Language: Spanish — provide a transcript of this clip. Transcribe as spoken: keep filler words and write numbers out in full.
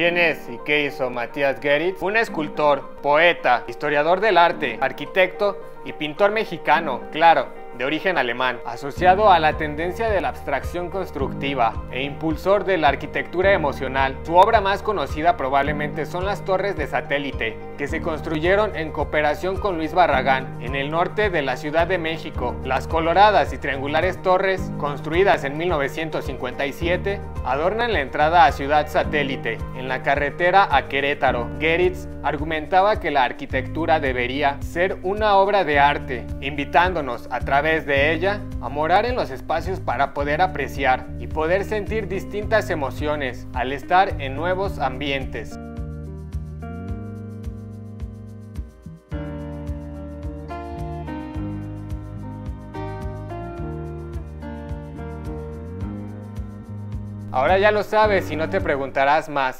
¿Quién es y qué hizo Mathias Goeritz? Un escultor, poeta, historiador del arte, arquitecto y pintor mexicano, claro, de origen alemán, asociado a la tendencia de la abstracción constructiva e impulsor de la arquitectura emocional. Su obra más conocida probablemente son las Torres de Satélite, que se construyeron en cooperación con Luis Barragán en el norte de la Ciudad de México. Las coloradas y triangulares torres, construidas en mil novecientos cincuenta y siete, adornan la entrada a Ciudad Satélite, en la carretera a Querétaro. Goeritz argumentaba que la arquitectura debería ser una obra de arte, invitándonos a través de ella a morar en los espacios para poder apreciar y poder sentir distintas emociones al estar en nuevos ambientes. Ahora ya lo sabes y no te preguntarás más.